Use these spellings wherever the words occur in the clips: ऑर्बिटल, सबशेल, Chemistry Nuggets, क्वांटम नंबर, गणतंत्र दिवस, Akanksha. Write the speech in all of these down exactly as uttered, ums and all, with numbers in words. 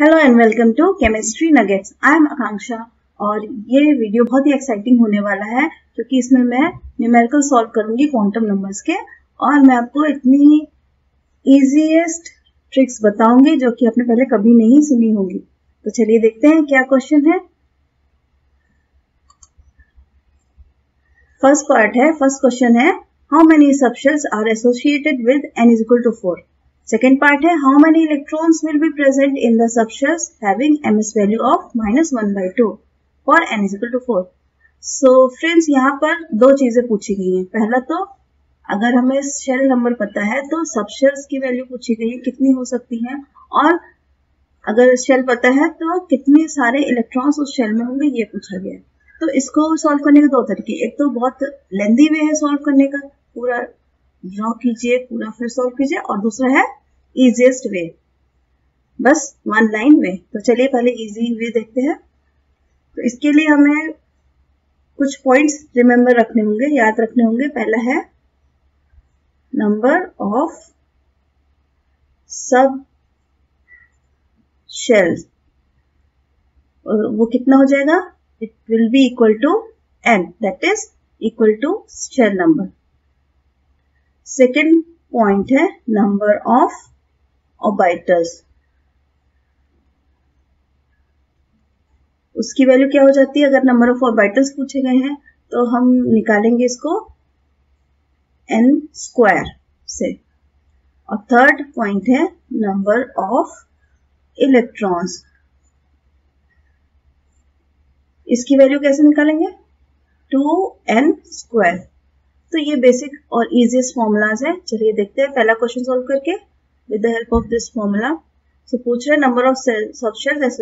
Hello and welcome to chemistry nuggets. I am Akanksha और ये video बहुत ही एक्साइटिंग होने वाला है क्योंकि इसमें मैं न्यूमेरिकल सॉल्व करूंगी क्वांटम नंबर्स के और मैं आपको इतनी इजीएस्ट ट्रिक्स बताऊंगी जो कि आपने पहले कभी नहीं सुनी होगी। तो चलिए देखते हैं क्या क्वेश्चन है। फर्स्ट पार्ट है, फर्स्ट क्वेश्चन है how many subshells are associated with n is equal to four. Second part है how many electrons will be present in the subshells having m s value of minus one by two for n is equal to four. So friends यहाँ पर दो चीजें पूछी गई हैं। पहला तो अगर हमें शेल नंबर पता है तो सबशेल्स की वैल्यू पूछी गई है कितनी हो सकती है, और अगर शेल पता है तो कितने सारे इलेक्ट्रॉन्स उस शेल में होंगे ये पूछा गया है। तो इसको सॉल्व करने के दो तरीके, एक तो बहुत लेंदी वे है सॉल्व करने का, पूरा ड्रॉ कीजिए पूरा फिर सॉल्व कीजिए, और दूसरा है इजीएस्ट वे, बस वन लाइन वे। तो चलिए पहले इजी वे देखते हैं। तो इसके लिए हमें कुछ पॉइंट्स रिमेम्बर रखने होंगे, याद रखने होंगे। पहला है नंबर ऑफ सब शेल्स, और वो कितना हो जाएगा, it will be equal to n, that is equal to shell number. Second point है नंबर ऑफ ऑर्बिटल्स, उसकी वैल्यू क्या हो जाती है, अगर नंबर ऑफ ऑर्बिटल्स पूछे गए हैं तो हम निकालेंगे इसको एन स्क्वायर से। और थर्ड पॉइंट है नंबर ऑफ इलेक्ट्रॉन्स, इसकी वैल्यू कैसे निकालेंगे, टू एन स्क्वायर। तो ये बेसिक और इजीएस्ट फॉर्मूलाज है। चलिए देखते हैं पहला क्वेश्चन सॉल्व करके with the help of this formula. So पूछ रहे number of subshells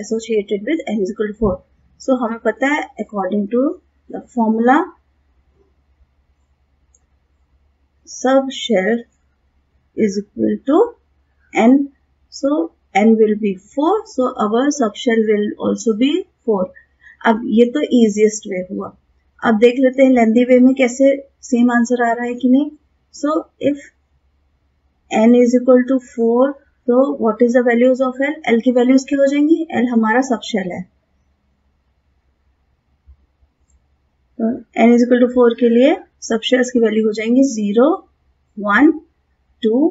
associated with n equal to four. So हमें पता है according to the formula सबशेल is equal to n, so n will be four, so our सबशेल will also be four. अब ये तो easiest way हुआ। अब देख लेते हैं लेंदी वे में कैसे सेम आंसर आ रहा है कि नहीं। So if n is equal to four तो what is the values of L, L की वैल्यूज क्या हो जाएंगी, एल हमारा सबशेल है। तो n is equal to four के लिए सबशेल्स की वैल्यू हो जाएंगी zero, one, two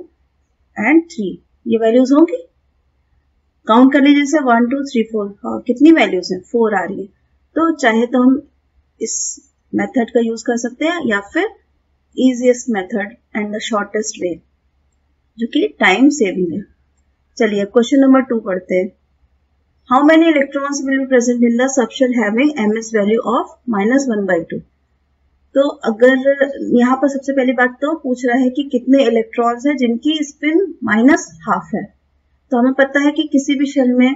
and three, ये वैल्यूज होंगी। काउंट कर लीजिए जैसे वन टू थ्री फोर, कितनी वैल्यूज हैं, फोर आ रही है। तो चाहे तो हम इस मेथड का यूज कर सकते हैं या फिर easiest method and the shortest way जो कि टाइम सेविंग है। चलिए क्वेश्चन नंबर टू पढ़ते हैं। How many electrons will be present in the सबशेल having m s value of minus one by two. तो अगर यहाँ पर सबसे पहली बात तो पूछ रहा है कि कितने इलेक्ट्रॉन्स हैं जिनकी स्पिन माइनस हाफ है। तो हमें पता है कि किसी भी शेल में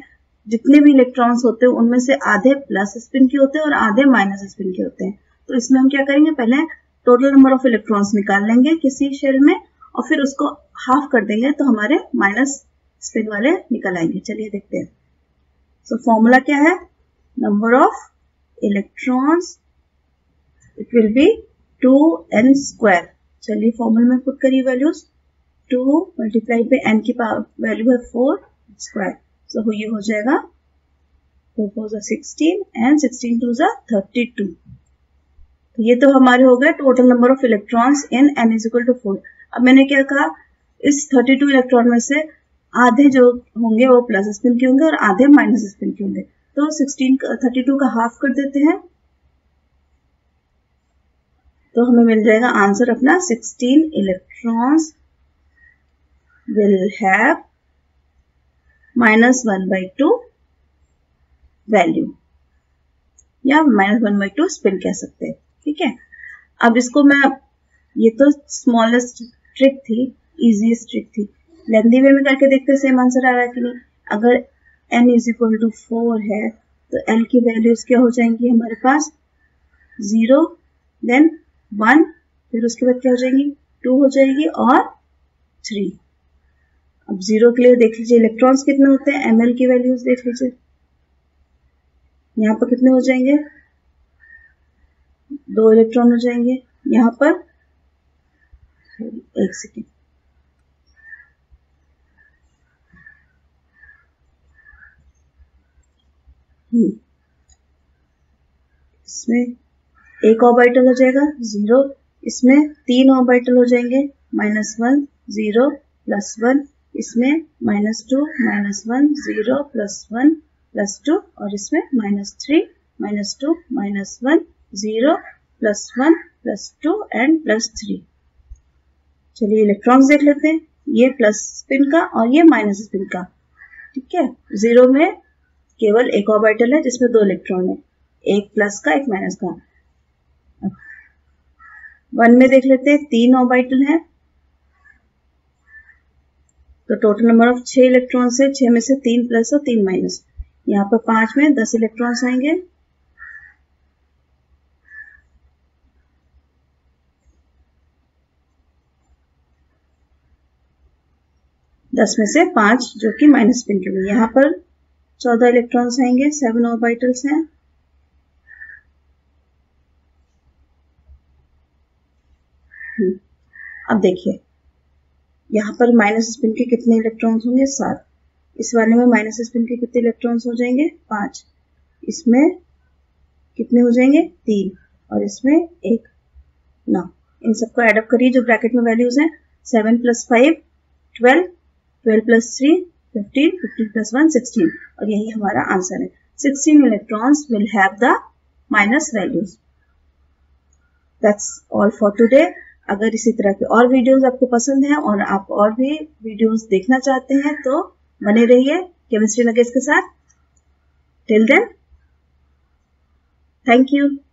जितने भी इलेक्ट्रॉन्स होते हैं उनमें से आधे प्लस स्पिन के होते हैं और आधे माइनस स्पिन के होते हैं। तो इसमें हम क्या करेंगे, पहले टोटल नंबर ऑफ इलेक्ट्रॉन्स निकाल लेंगे किसी शेल में और फिर उसको हाफ कर देंगे तो हमारे माइनस स्पिन वाले निकल आएंगे। चलिए देखते हैं। सो फॉर्मूला क्या है, number of electrons it will be two n square. चलिए फॉर्मूले में पुट करिए वैल्यूज, टू मल्टीप्लाई पे एन की पावर वैल्यू है फोर स्क्वायर, सो so, ये हो जाएगा फोर फोर जा सिक्सटीन एंड सिक्सटीन टू जा थर्टी टू। तो ये तो हमारे हो गए total number of electrons in n is equal to four. अब मैंने क्या कहा, इस थर्टी टू इलेक्ट्रॉन में से आधे जो होंगे वो प्लस स्पिन के होंगे और आधे माइनस स्पिन के होंगे। तो सिक्सटीन का थर्टी टू का हाफ कर देते हैं तो हमें मिल जाएगा आंसर अपना sixteen electrons will have minus one by two value या minus one by two spin कह सकते हैं। ठीक है, अब इसको मैं, ये तो स्मॉलेस्ट ट्रिक थी, इजीएस्ट ट्रिक थी। लेंदी वे में करके देखते हैं सेम आंसर आ रहा है कि नहीं। अगर n is equal to four है तो एल की वैल्यूज क्या हो जाएंगी हमारे पास, जीरो देन वन, फिर उसके बाद क्या हो जाएगी, टू हो जाएगी और थ्री। अब जीरो के लिए देख लीजिए इलेक्ट्रॉन्स कितने होते हैं, एम एल की वैल्यूज देख लीजिए यहाँ पर कितने हो जाएंगे, दो इलेक्ट्रॉन हो जाएंगे यहाँ पर। एक सेकेंड, इसमें एक ऑर्बिटल हो जाएगा जीरो, इसमें तीन ऑर्बिटल हो जाएंगे minus one zero plus one, इसमें minus two minus one zero plus one plus two, और इसमें minus three minus two minus one zero plus one plus two and plus three. चलिए इलेक्ट्रॉन्स देख लेते हैं, ये प्लस स्पिन का और ये माइनस स्पिन का। ठीक है, जीरो में केवल एक ऑर्बिटल है जिसमें दो इलेक्ट्रॉन है, एक प्लस का एक माइनस का। वन में देख लेते हैं, तीन ऑर्बिटल हैं तो टोटल नंबर ऑफ छह इलेक्ट्रॉन्स है, छह में से तीन प्लस और तीन माइनस। यहाँ पर पांच में दस इलेक्ट्रॉन्स आएंगे। दस में से पांच जो कि माइनस स्पिन के लिए, यहाँ पर चौदह इलेक्ट्रॉन्स आएंगे, सेवन ऑर्बिटल्स हैं। अब देखिए यहाँ पर माइनस स्पिन के कितने इलेक्ट्रॉन्स होंगे, सात। इस वाले में माइनस स्पिन के कितने इलेक्ट्रॉन्स हो जाएंगे, पांच। इसमें कितने हो जाएंगे, तीन, और इसमें एक, नौ। इन सबको एड अप करिए जो ब्रैकेट में वैल्यूज हैं, seven plus five twelve, twelve plus three fifteen, fifteen plus one sixteen, और यही हमारा आंसर है। Sixteen electrons will have the minus values. That's all for today. अगर इसी तरह के और वीडियोस आपको पसंद हैं और आप और भी वीडियोस देखना चाहते हैं तो बने रहिए केमिस्ट्री नगेट्स के साथ। Till then, thank you.